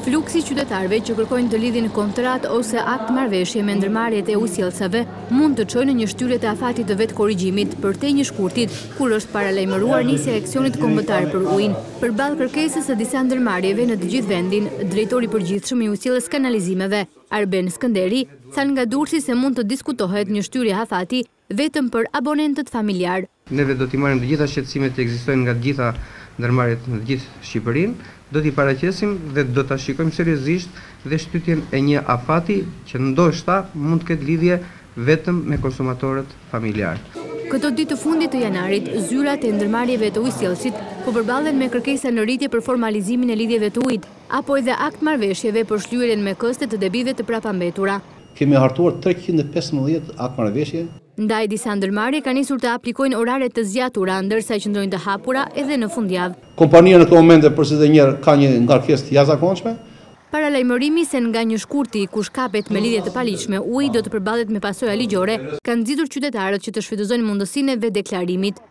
Fluksi qytetarëve që kërkojnë të lidhin kontratë ose akt marrëveshje me ndërmarrjet e ujësjellësave mund të çojnë në një shtyrje të afatit të vetkorrigjimit për te një shkurtit, kur është paralajmëruar nisja e aksionit kombëtar për ujin. Përballë kërkesës së disa ndërmarrjeve në të gjithë vendin, drejtori i përgjithshëm i Ujësjellës Kanalizimeve, Arben Skënderi, than nga Durrësi se mund të diskutohet një shtyrje afati vetëm për abonentët familjar. Neve do t'i marrim të gjitha shqetësimet që ekzistojnë nga të gjitha ndërmarrjet në të gjithë Shqipërinë, do t'i paraqesim dhe do ta shikojmë seriozisht dhe shtytjen e një afati që ndoshta mund të ketë lidhje vetëm me konsumatorët familjar. Këto ditë të fundit të janarit, zyrat e ndërmarrjeve të ujësjellësit po përballen me kërkesa në rritje për formalizimin e lidhjeve të ujit, apo edhe akt marrëveshjeve për shlyerjen me koste të debive të prapambetura. Kemi hartuar 315 akt marrëveshje. Ndaj disa ndërmarrje kanë nisur të aplikojnë orare të zgjatura, ndërsa qëndrojnë të hapura edhe në fundjavë. Kompania në këtë moment ka një ngarkesë të jashtëzakonshme. Paralajmërimi se nga një shkurti ku shkapet me lidhje të paligjshme uji do të përballet me pasoja ligjore, kanë nxitur qytetarët që të shfrytëzojnë mundësinë e vedeklarimit.